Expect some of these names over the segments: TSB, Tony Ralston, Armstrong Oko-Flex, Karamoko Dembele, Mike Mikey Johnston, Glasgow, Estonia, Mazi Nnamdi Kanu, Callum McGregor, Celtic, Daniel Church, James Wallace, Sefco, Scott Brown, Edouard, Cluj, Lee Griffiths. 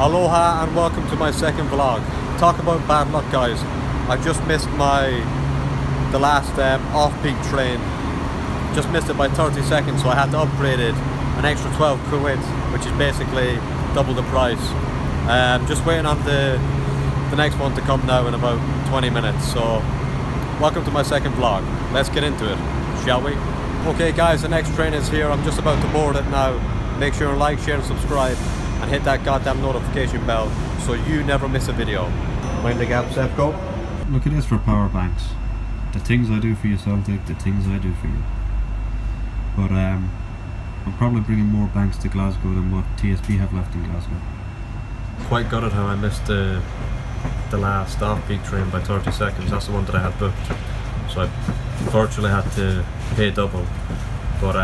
Aloha and welcome to my second vlog. Talk about bad luck, guys. I just missed the last off-peak train. Just missed it by 30 seconds, so I had to upgrade it an extra 12 Kuwait, which is basically double the price. Just waiting on the next one to come now in about 20 minutes. So welcome to my second vlog. Let's get into it, shall we? Okay guys, the next train is here. I'm just about to board it now. Make sure to like, share and subscribe, and hit that goddamn notification bell so you never miss a video. Mind the gap, Sefco. Look at this for power banks. The things I do for you, Celtic, the things I do for you. But I'm probably bringing more banks to Glasgow than what TSB have left in Glasgow. Quite gutted how I missed the last off-peak train by 30 seconds. That's the one that I had booked. So I virtually had to pay double. But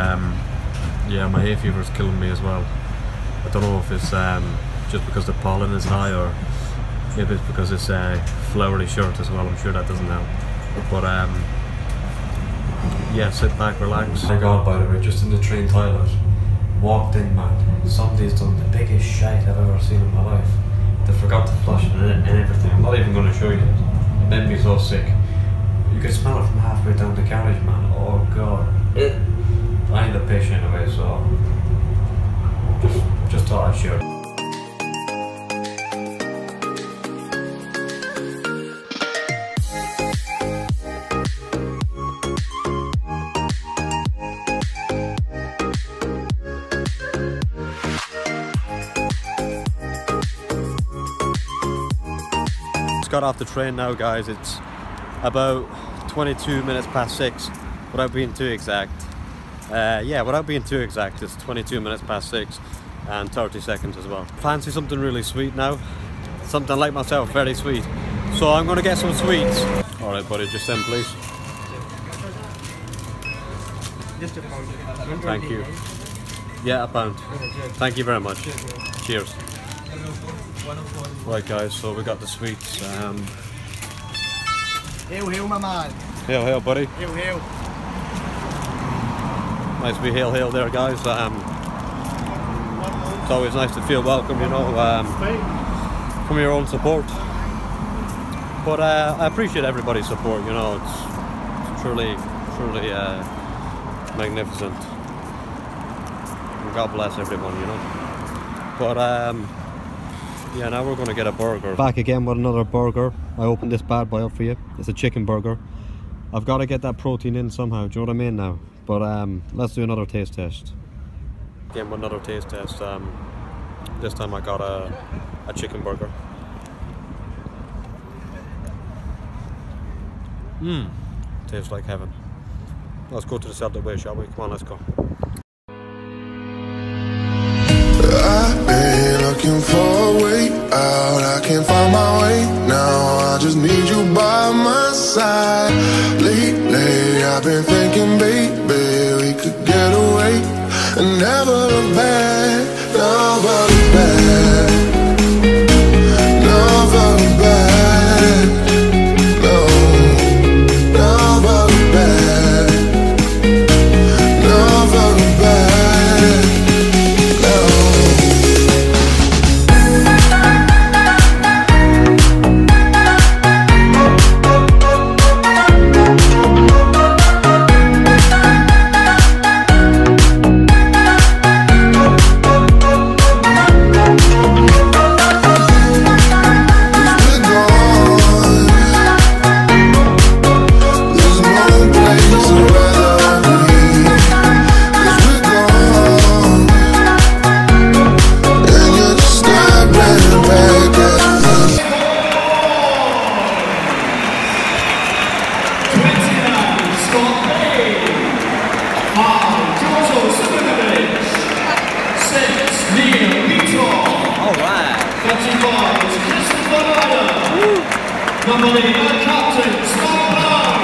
yeah, my hay fever is killing me as well. I don't know if it's just because the pollen is high, or maybe it's because it's a flowery shirt as well. I'm sure that doesn't help. But yeah, sit back, relax. Oh my God, by the way, just in the train toilet, walked in, man. Somebody's done the biggest shite I've ever seen in my life. They forgot to flush it and everything. I'm not even going to show you. It made me so sick. You could smell it from halfway down the carriage, man. Oh God. I need a piss anyway, so just thought I'd share. Just got off the train now, guys. It's about 22 minutes past 6, without being too exact. Yeah, without being too exact, it's 22 minutes past 6. And 30 seconds as well. Fancy something really sweet now. Something like myself, very sweet. So I'm gonna get some sweets. All right, buddy, just send, please. Just a pound. Thank you. Yeah, a pound. Thank you very much. Cheers. Right, guys, so we got the sweets. Hail, hail, my man. Hail, hail, buddy. Hail, hail. Nice to be hail, hail there, guys. It's always nice to feel welcome, you know, from your own support. But I appreciate everybody's support, you know. It's truly magnificent. And God bless everyone, you know. But yeah, now we're going to get a burger. Back again with another burger. I opened this bad boy up for you. It's a chicken burger. I've got to get that protein in somehow, do you know what I mean now? But let's do another taste test. Again, with another taste test. This time I got a chicken burger. Mmm, tastes like heaven. Let's go to the Celtic way, shall we? Come on, let's go. I've been looking for a way out. I can't find my way now. I just need you by my side. Lately, I've been thinking, baby, we could get away. And never look back, never look back. Number 8, Captain Scott Brown.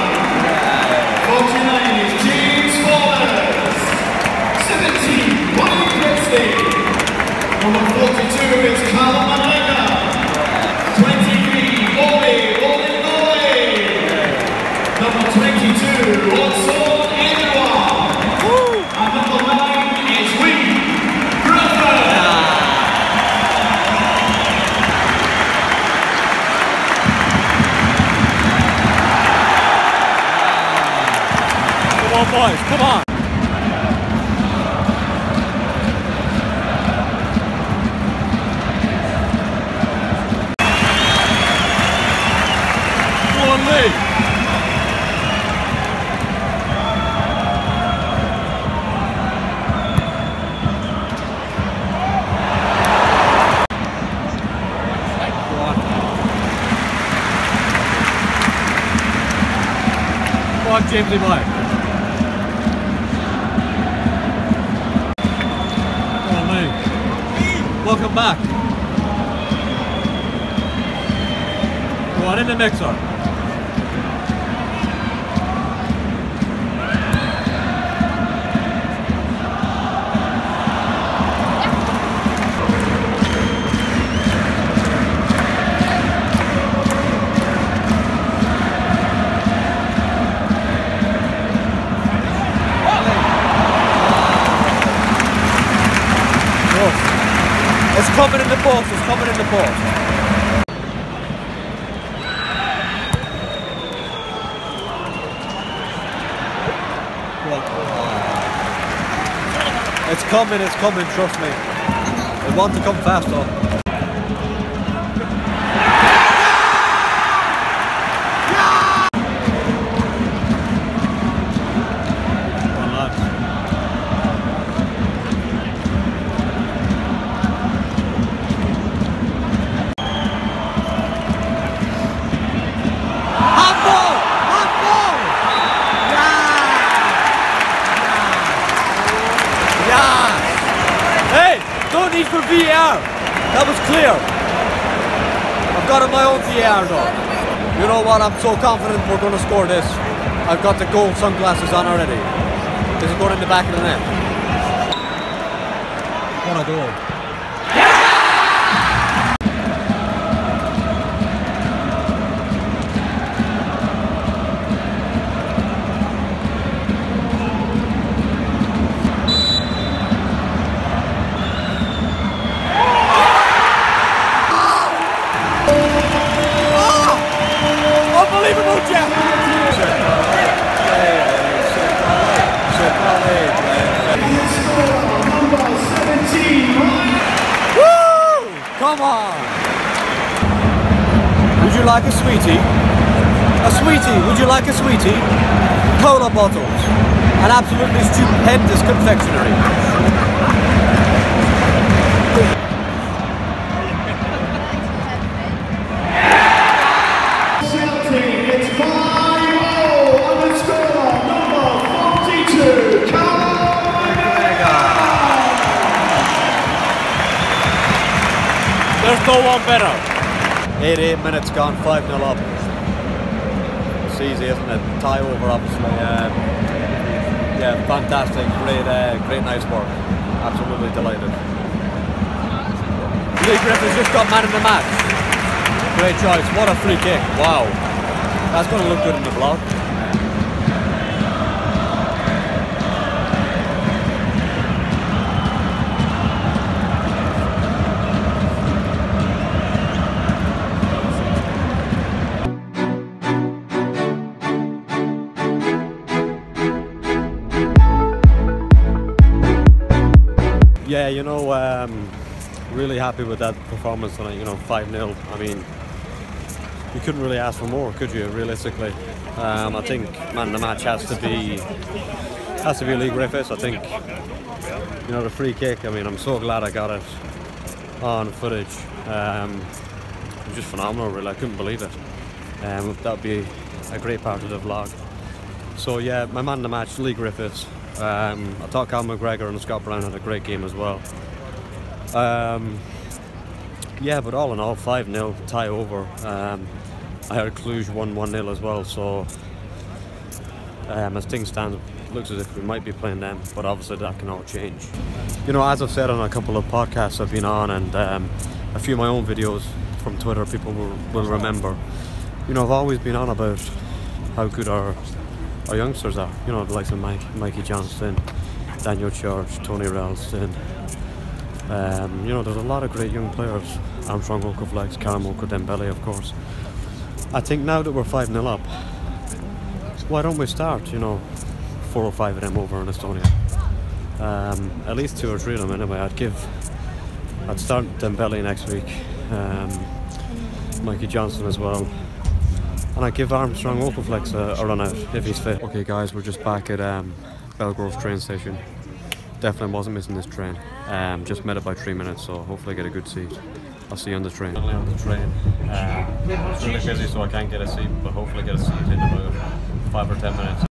49 is James Wallace. 17, Mike Mikey. Number 42 is Callum McGregor. 23, Ole. Number 22, also Edward. And number 9 is Lee Griffiths. boys, come on. James Lee Black. Oh, Lee. Welcome back. Go on in the mixer. Coming in the post, it's coming in the post. It's coming, trust me. They want to come faster. That was clear. I've got my own VR though. You know what? I'm so confident we're going to score this. I've got the gold sunglasses on already. This is going in the back of the net. What a goal. Like a sweetie? A sweetie, would you like a sweetie? Cola bottles. An absolutely stupendous confectionery. Celtic, it's 5-0 on the score, number 42, Callum McGregor. There's no one better. 88 minutes gone, 5-0 up. It's easy, isn't it? Tie over, obviously. Yeah, fantastic, great nice work. Absolutely delighted. Lee Griffiths just got man in the match. Great choice, what a free kick, wow. That's going to look good in the vlog. Yeah, you know, really happy with that performance tonight, you know, 5-0. I mean, you couldn't really ask for more, could you, realistically? I think man of the match has to be Lee Griffiths. I think, you know, the free kick, I mean, I'm so glad I got it on footage. It was just phenomenal, really. I couldn't believe it. That would be a great part of the vlog. So, yeah, my man of the match, Lee Griffiths. I thought Callum McGregor and Scott Brown had a great game as well. Yeah, but all in all, 5-0, tie over. I heard Cluj won 1-0 as well, so as things stand, it looks as if we might be playing them, but obviously that can all change. You know, as I've said on a couple of podcasts I've been on and a few of my own videos from Twitter, people will remember. You know, I've always been on about how good our youngsters are, you know, the likes of Mike Mikey Johnston, Daniel Church, Tony Ralston. You know, there's a lot of great young players. Armstrong Oko-Flex, Karamoko Dembele, of course. I think now that we're 5-0 up, why don't we start, you know, four or five of them over in Estonia. At least two or three of them anyway. I'd start Dembele next week, Mikey Johnston as well, and I'd give Armstrong Oko-Flex a run out if he's fit. Okay guys, we're just back at Belgrove train station. Definitely wasn't missing this train, just met it by 3 minutes, so hopefully I get a good seat. I'll see you on the train. Finally on the train, it's really busy so I can't get a seat, but hopefully get a seat in about 5 or 10 minutes.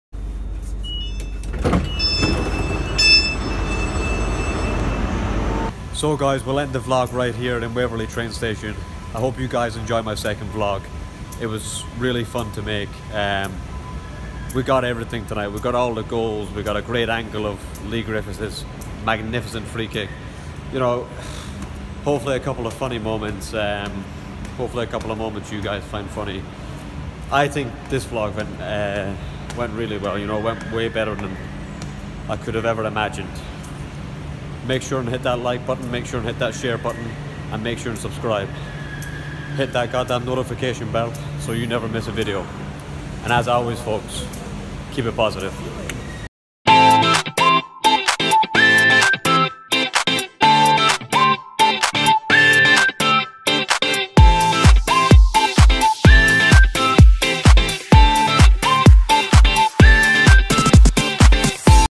So guys, we'll end the vlog right here in Waverley train station. I hope you guys enjoy my second vlog. It was really fun to make. We got everything tonight. We got all the goals. We got a great angle of Lee Griffiths' magnificent free kick. You know, hopefully a couple of funny moments. Hopefully a couple of moments you guys find funny. I think this vlog went really well. You know, went way better than I could have ever imagined. Make sure and hit that like button, make sure and hit that share button, and make sure and subscribe. Hit that goddamn notification bell so you never miss a video. And as always folks, keep it positive.